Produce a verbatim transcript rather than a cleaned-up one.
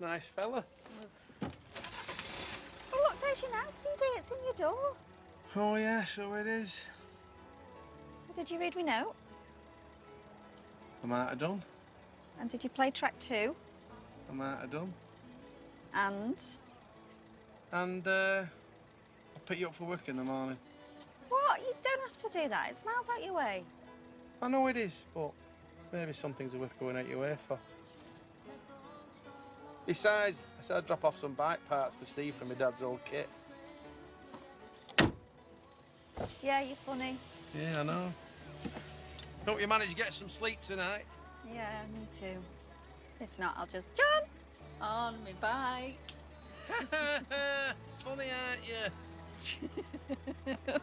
Nice fella. Oh, look, there's your now, C D. It's in your door. Oh, yeah, so it is. So did you read me note? I might have done. And did you play track two? I might have done. And? And, uh, I'll pick you up for work in the morning. What? You don't have to do that. It's miles out your way. I know it is, but maybe some things are worth going out your way for. Besides, I said I'd drop off some bike parts for Steve from my dad's old kit. Yeah, you're funny. Yeah, I know. Hope you manage to get some sleep tonight. Yeah, me too. If not, I'll just jump on my bike. Funny, aren't you?